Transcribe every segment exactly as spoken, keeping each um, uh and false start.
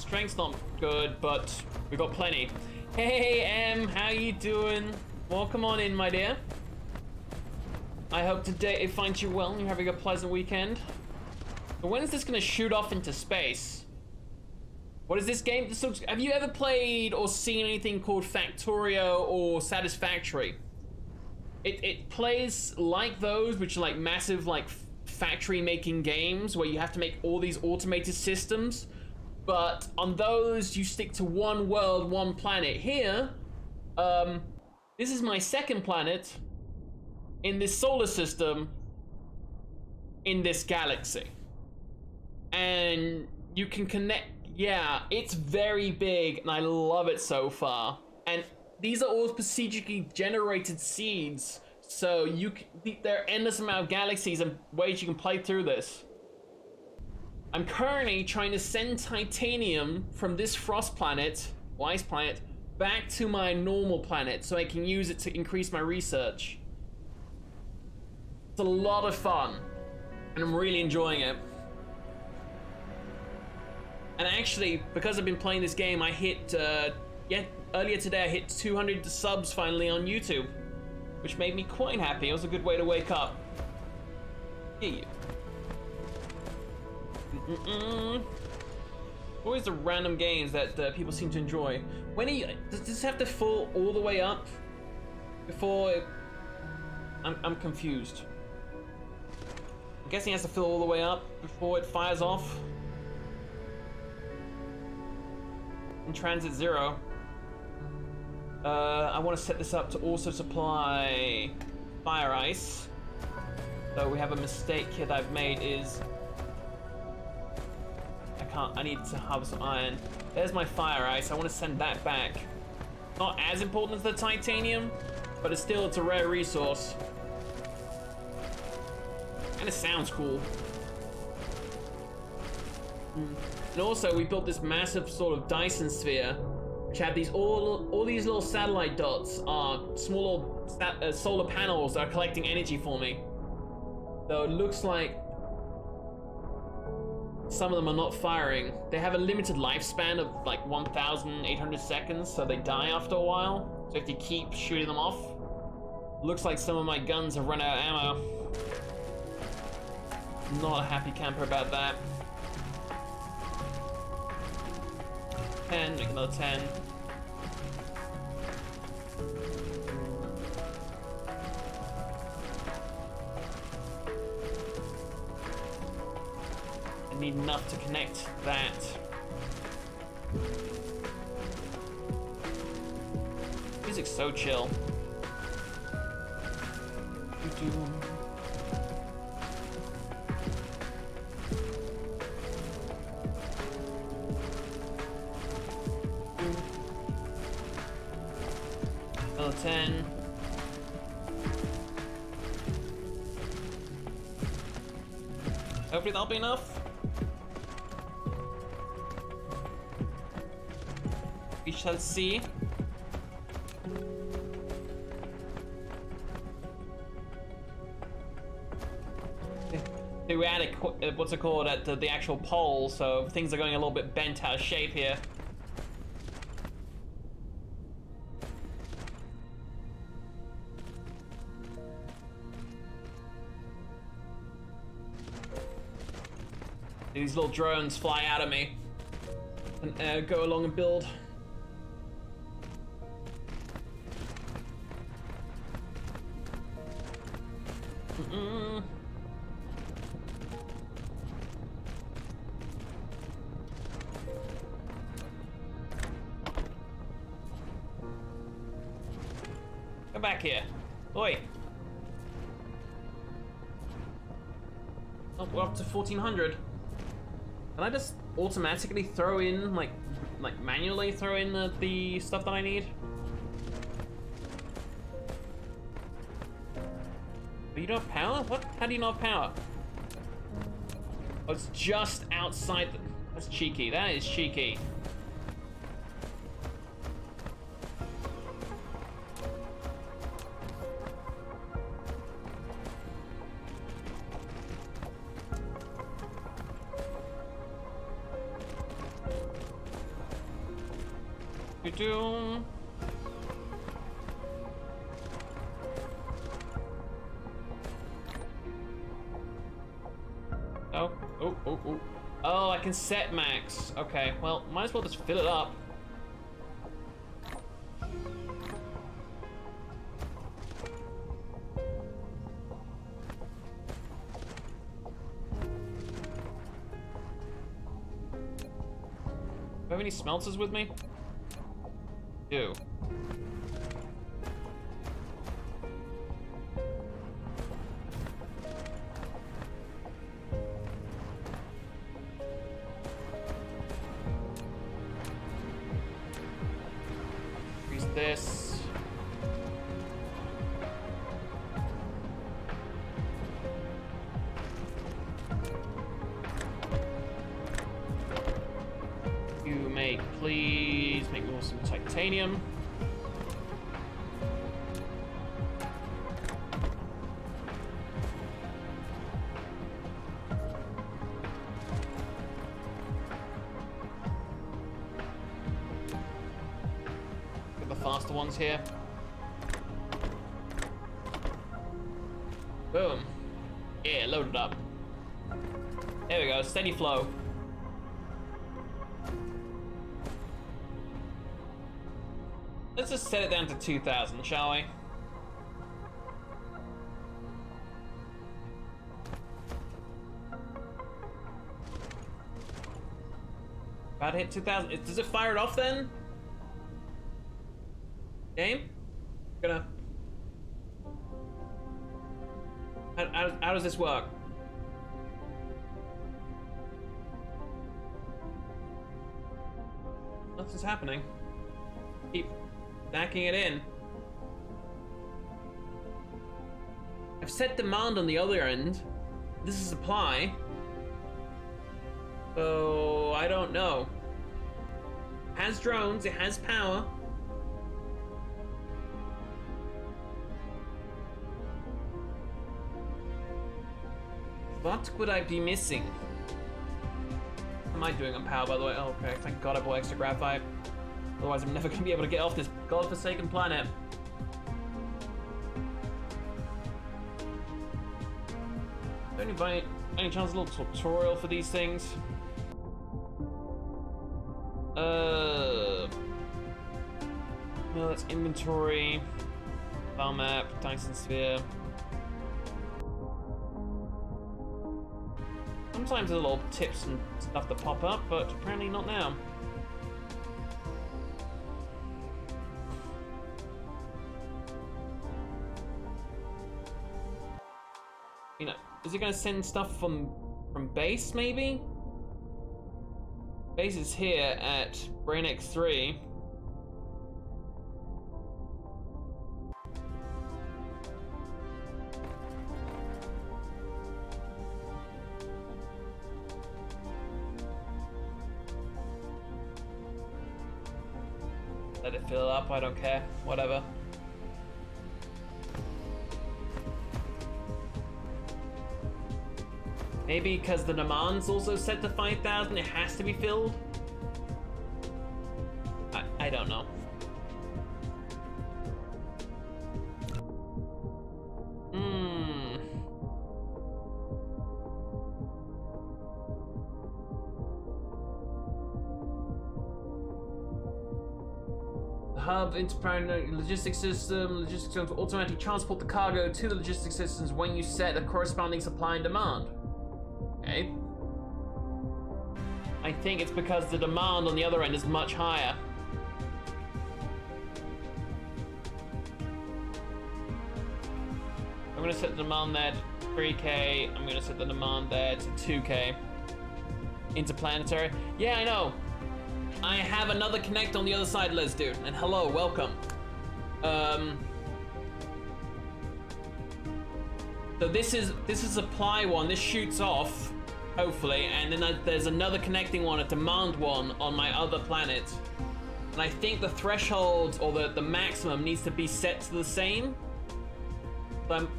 Strength's not good, but we got plenty. Hey, Em, how you doing? Welcome on in, my dear. I hope today it finds you well and you're having a pleasant weekend. But when is this gonna shoot off into space? What is this game? This looks, have you ever played or seen anything called Factorio or Satisfactory? It, it plays like those, which are like massive like factory making games where you have to make all these automated systems. But on those, you stick to one world, one planet. Here, um, this is my second planet in this solar system, in this galaxy. And you can connect, yeah, it's very big and I love it so far. And these are all procedurally generated seeds. So you can, there are endless amount of galaxies and ways you can play through this. I'm currently trying to send titanium from this frost planet, ice planet, back to my normal planet so I can use it to increase my research. It's a lot of fun and I'm really enjoying it. And actually, because I've been playing this game, I hit, uh, yeah, earlier today I hit two hundred subs finally on YouTube, which made me quite happy. It was a good way to wake up. Yeah. Mm-mm. Always the random games that uh, people seem to enjoy. When are you, does this have to fall all the way up before it, I'm, I'm confused. I'm guessing it has to fill all the way up before it fires off. In transit zero. Uh, I want to set this up to also supply fire ice. Though we have a mistake here that I've made is Can't, I need to harvest some iron. There's my fire ice. I want to send that back. Not as important as the titanium, but it's still, it's a rare resource. And it sounds cool. Mm. And also, we built this massive sort of Dyson sphere, which had these all all these little satellite dots are small little uh, solar panels that are collecting energy for me. Though it looks like some of them are not firing. They have a limited lifespan of like one thousand eight hundred seconds, so they die after a while. So if you keep shooting them off, looks like some of my guns have run out of ammo. Not a happy camper about that. ten, make another ten. Need enough to connect that. Music's so chill. Another ten. Hopefully that'll be enough. We shall see. They were at a, what's it called, at the, the actual pole, so things are going a little bit bent out of shape here. These little drones fly out of me and uh, go along and build. Mm-mm. Come back here. Oi. Oh, we're up to fourteen hundred. Can I just automatically throw in, like, like manually throw in the, the stuff that I need? You don't have power? What? How do you not have power? Oh, it's just outside the... That's cheeky. That is cheeky. do. Oh, oh, oh, oh. Oh, I can set max. Okay, well, might as well just fill it up. Do I have any smelters with me? Do. Use this. Please make me some titanium. Get the faster ones here. Boom. Yeah, loaded up. There we go, steady flow. Let's just set it down to two thousand, shall we? About to hit two thousand. Does it fire it off then? Game? Gonna. How, how, how does this work? Nothing's happening. Keep. Backing it in. I've set demand on the other end. This is supply. So I don't know. It has drones, it has power. What would I be missing? What am I doing on power, by the way? Oh, okay, thank God I bought extra graphite. Otherwise, I'm never going to be able to get off this godforsaken planet. Don't you by any chance a little tutorial for these things? Uh, no, that's inventory, file map, Dyson sphere. Sometimes there's little tips and stuff that pop up, but apparently not now. You know, is it gonna send stuff from from base maybe? Base is here at BrainX three. Let it fill up, I don't care, whatever. Maybe because the demand's also set to five thousand, it has to be filled? I, I don't know. Hmm. The hub, interplanetary logistics system, logistics systems will automatically transport the cargo to the logistics systems when you set the corresponding supply and demand. I think it's because the demand on the other end is much higher. I'm going to set the demand there to three K. I'm going to set the demand there to two K. Interplanetary. Yeah, I know. I have another connect on the other side, Lesdune. And hello, welcome. Um... So this is this is supply one. This shoots off, hopefully, and then there's another connecting one, a demand one on my other planet. And I think the threshold or the the maximum needs to be set to the same. Um,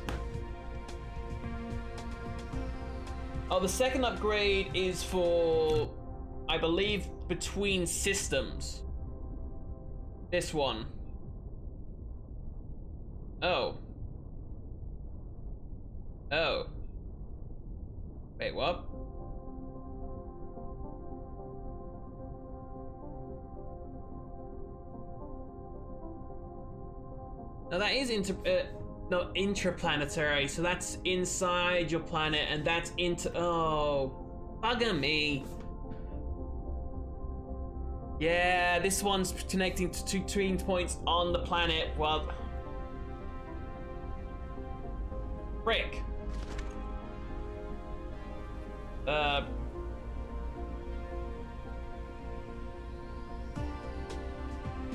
oh, the second upgrade is for, I believe, between systems. This one. Oh. Oh. Wait, what? Now that is inter uh, no, intraplanetary, so that's inside your planet, and that's into- oh, bugger me. Yeah, this one's connecting to two tween points on the planet, well... Frick. Uh...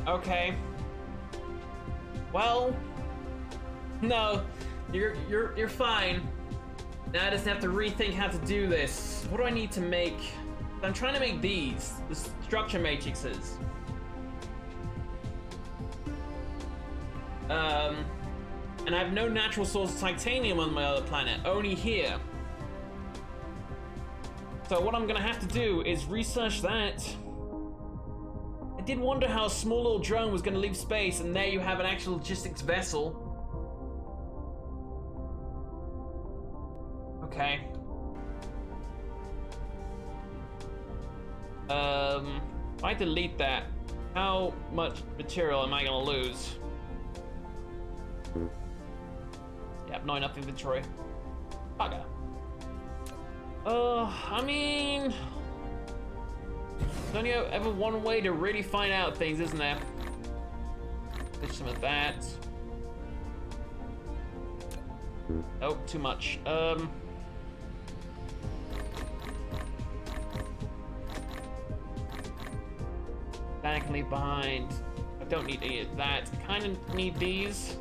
Okay. Well, no, you're you're you're fine. Now I just have to rethink how to do this. What do I need to make? I'm trying to make these, the structure matrices. Um, and I have no natural source of titanium on my other planet, only here. So what I'm gonna have to do is research that. I did wonder how a small little drone was going to leave space, and there you have an actual logistics vessel. Okay. Um, if I delete that, how much material am I going to lose? Yep, not enough inventory. Bugger. Uh, I mean... There's only ever one way to really find out things, isn't there? Ditch some of that. Oh, too much. Um. That I can leave behind. I don't need any of that. I kind of need these.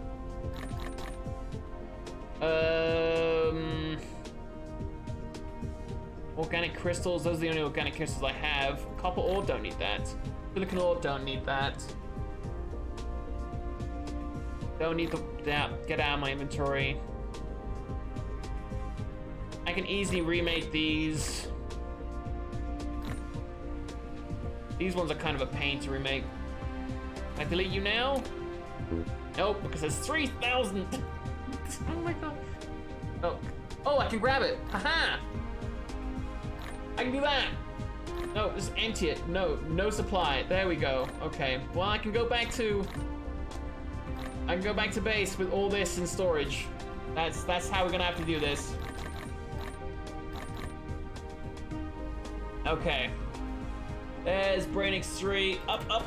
Um. Organic crystals, those are the only organic crystals I have. Copper ore, don't need that. Silicon ore, don't need that. Don't need the, that, get out of my inventory. I can easily remake these. These ones are kind of a pain to remake. Can I delete you now? Nope, because there's three thousand. Oh my god. Oh, oh, I can grab it, haha. I can do that! No, just empty it. No, no supply. There we go. Okay. Well, I can go back to... I can go back to base with all this in storage. That's, that's how we're gonna have to do this. Okay. There's BrainX three. Up, up,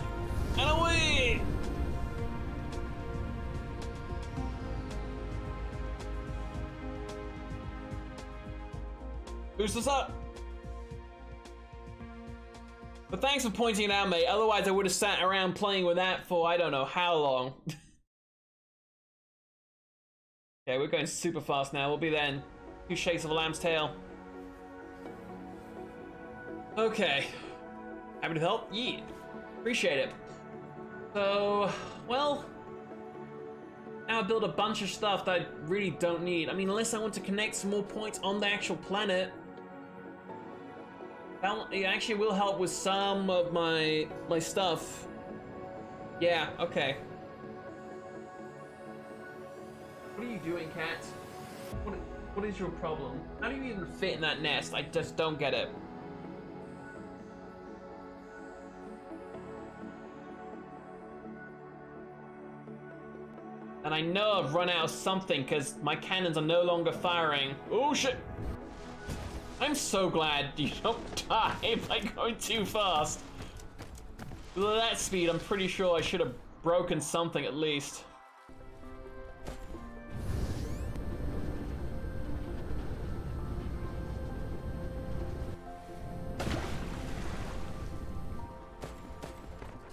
and away! Boost us up! But thanks for pointing it out, mate. Otherwise, I would have sat around playing with that for I don't know how long. Okay, we're going super fast now. We'll be there in two shakes of a lamb's tail. Okay. Happy to help? Yeah. Appreciate it. So, well... Now I build a bunch of stuff that I really don't need. I mean, unless I want to connect some more points on the actual planet. That actually will help with some of my my stuff. Yeah, okay. What are you doing, cat? What, what is your problem? How do you even fit in that nest? I just don't get it. And I know I've run out of something because my cannons are no longer firing. Oh, shit. I'm so glad you don't die by going too fast. At that speed, I'm pretty sure I should have broken something at least.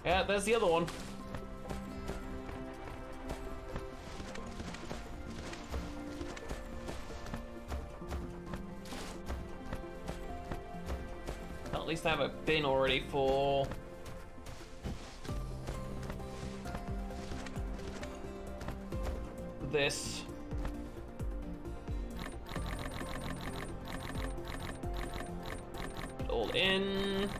Yeah, there's the other one. At least I have a bin already for... this. All in.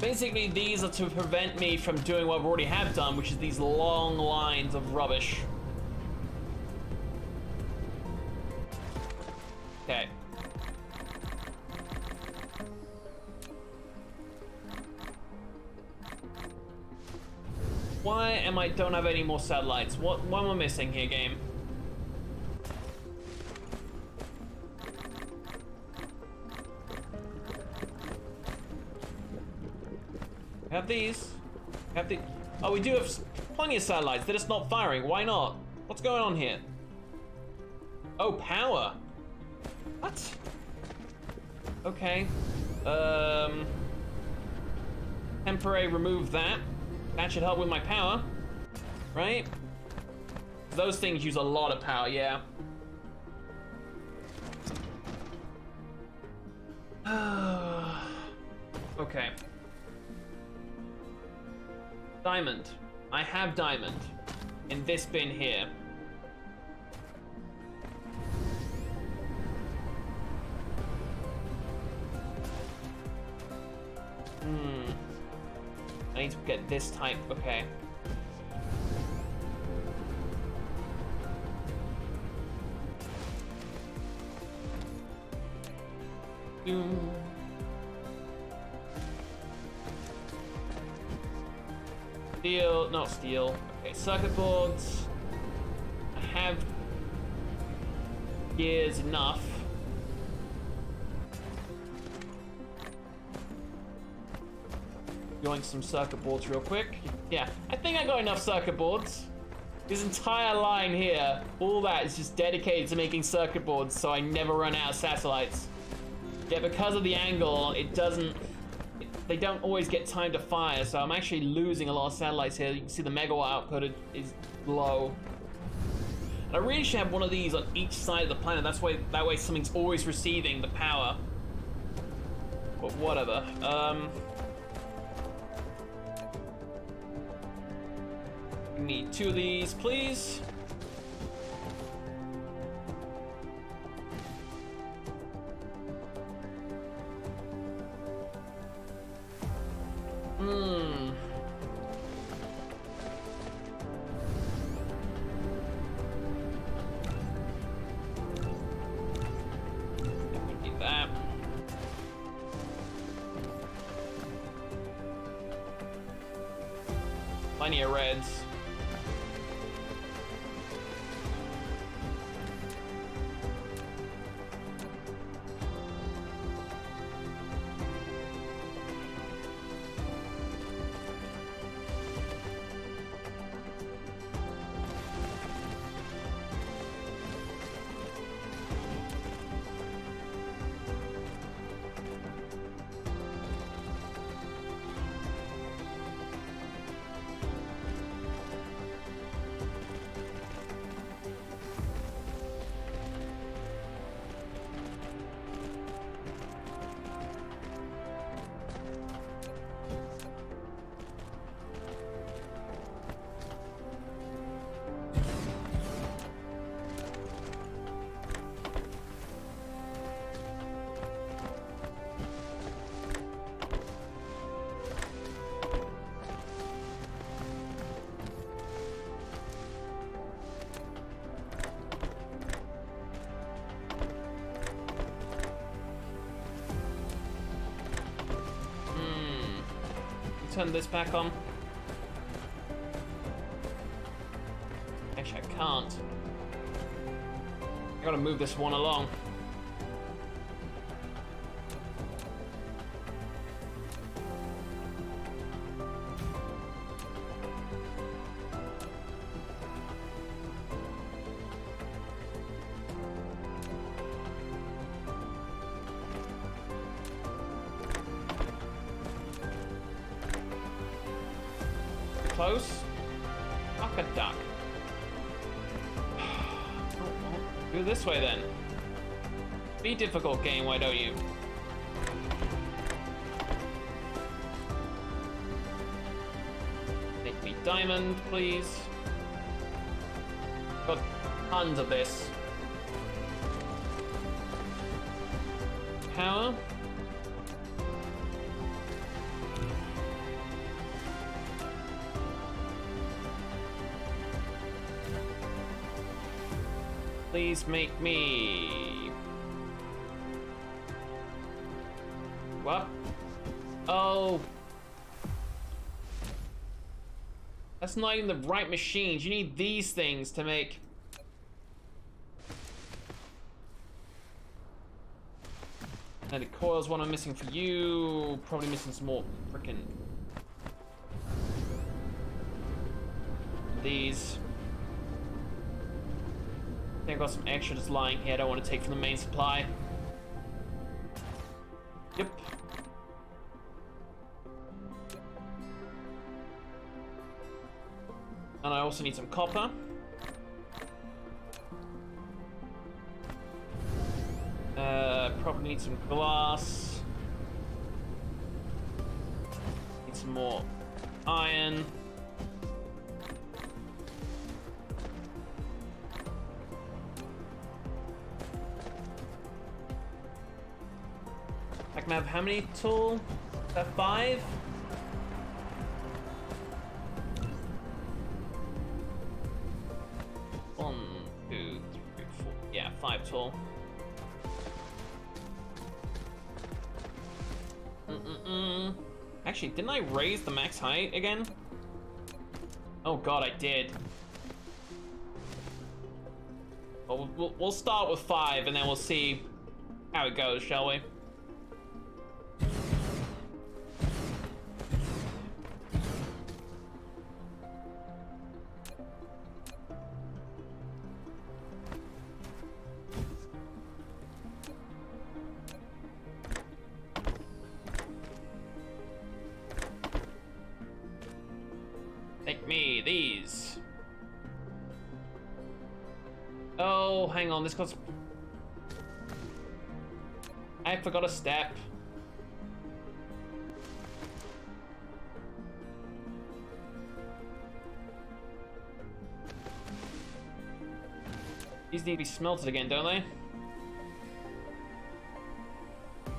Basically, these are to prevent me from doing what I already have done, which is these long lines of rubbish. Okay. Why am I don't have any more satellites? What, what am I missing here, game? Have these. Have the. Oh, we do have plenty of satellites. They're just not firing. Why not? What's going on here? Oh, power. What? Okay. Um. Temporary remove that. That should help with my power. Right? Those things use a lot of power, yeah. Okay. Diamond. I have diamond in this bin here. Hmm. I need to get this type. Okay. Doom. Steel, not steel. Okay, circuit boards. I have gears enough. Going some circuit boards real quick. Yeah, I think I got enough circuit boards. This entire line here, all that is just dedicated to making circuit boards so I never run out of satellites. Yeah, because of the angle, it doesn't... They don't always get time to fire, so I'm actually losing a lot of satellites here. You can see the megawatt output is low. And I really should have one of these on each side of the planet. That's why, that way something's always receiving the power. But whatever. Um, I need two of these, please. Hmm. We need that. Plenty of reds. Turn this back on. Actually, I can't. I gotta move this one along. Close. Fuck a duck. Do this way then. Be difficult, game, why don't you? Make me diamond, please. Got tons of this. Power. Please make me. What? Oh. That's not even the right machines. You need these things to make. And the coil's one I'm missing for you. Probably missing some more frickin'. These. I think I've got some extra just lying here. I don't want to take from the main supply. Yep. And I also need some copper. Uh, probably need some glass. Need some more iron. I can have how many tool? Uh, five? Tool. Mm-mm-mm. Actually, didn't I raise the max height again? Oh god, I did. Well, we'll, we'll start with five and then we'll see how it goes, shall we? This costs... I forgot a step. These need to be smelted again, don't they?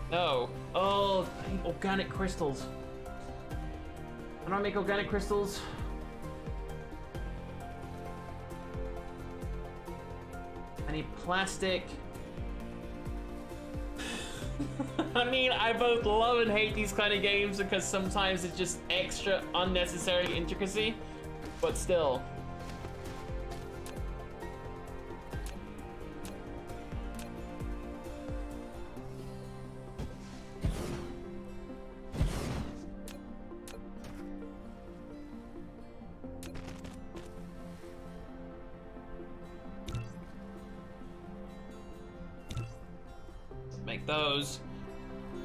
No. Oh, I need organic crystals. How do I make organic crystals? I need plastic. I mean, I both love and hate these kind of games because sometimes it's just extra unnecessary intricacy, but still.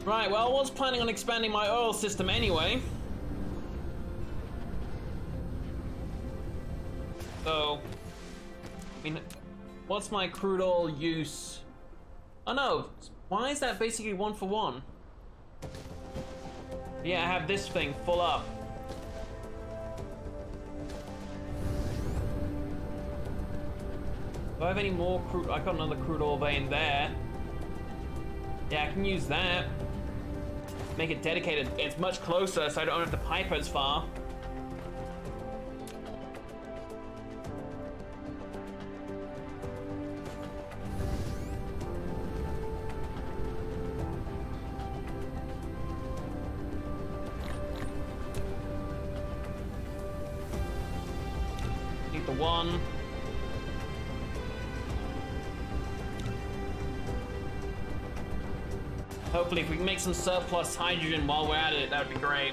Right, well, I was planning on expanding my oil system anyway. So, I mean, what's my crude oil use? Oh no, why is that basically one for one? Yeah, I have this thing full up. Do I have any more crude? I got another crude oil vein there. Yeah, I can use that. Make it dedicated. It's much closer, so I don't have to pipe as far. Need the one. Hopefully, if we can make some surplus hydrogen while we're at it, that would be great.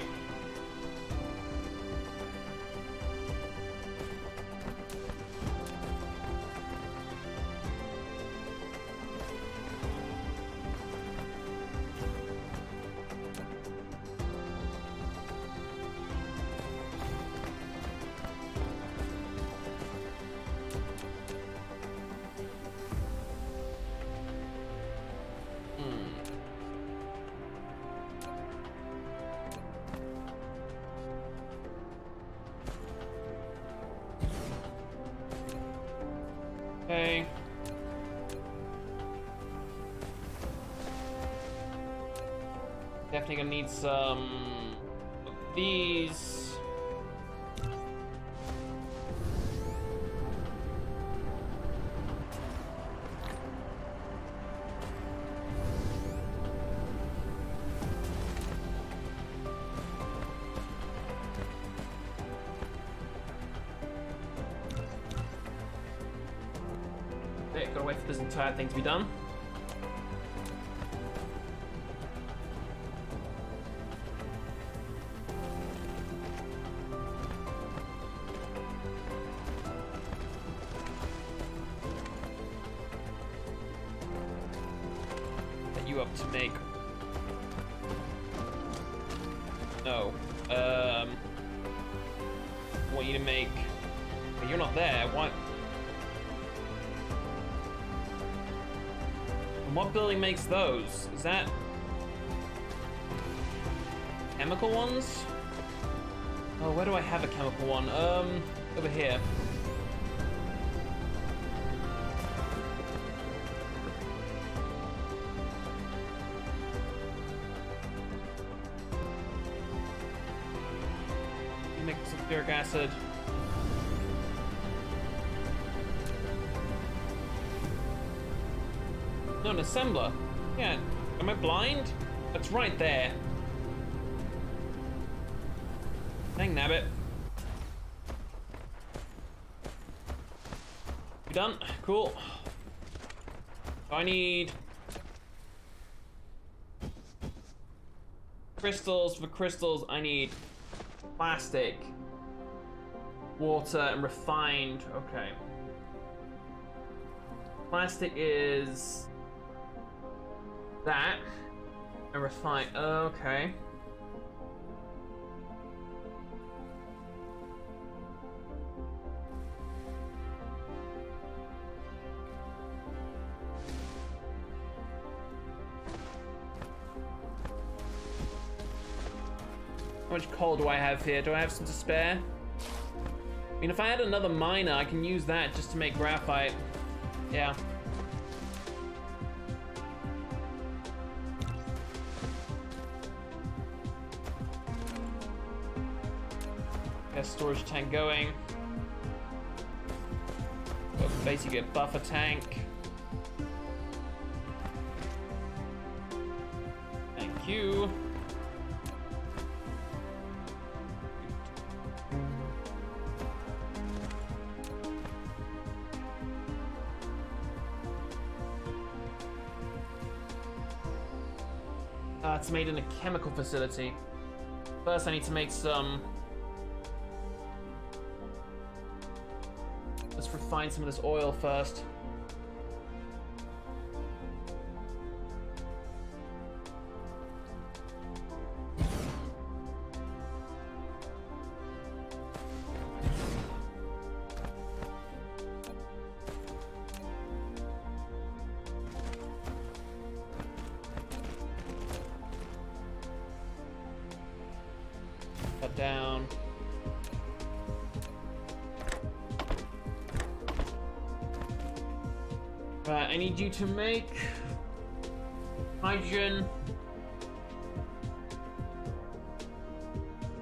Definitely gonna need some of these. it. Gotta wait for this entire thing to be done. Set you up to make. No. Um. I want you to make. But you're not there. Why? And what building makes those? Is that chemical ones? Oh, where do I have a chemical one? Um, over here. Make sulfuric acid. No, an assembler. Yeah. Am I blind? That's right there. Dang nabbit. You done? Cool. I need crystals. For crystals, I need plastic, water, and refined. Okay. Plastic is that, and refine, okay. How much coal do I have here? Do I have some to spare? I mean, if I had another miner, I can use that just to make graphite. Yeah. Storage tank going. Got basically a buffer tank. Thank you. Uh, it's made in a chemical facility. First, I need to make some. Find some of this oil first. Cut down. Right, I need you to make hydrogen.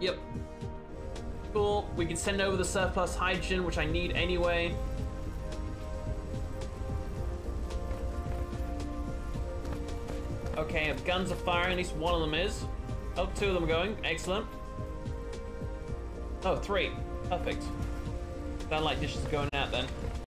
Yep. Cool. We can send over the surplus hydrogen, which I need anyway. Okay, if guns are firing, at least one of them is. Oh, two of them are going. Excellent. Oh, three. Perfect. Satellite dishes are going out then.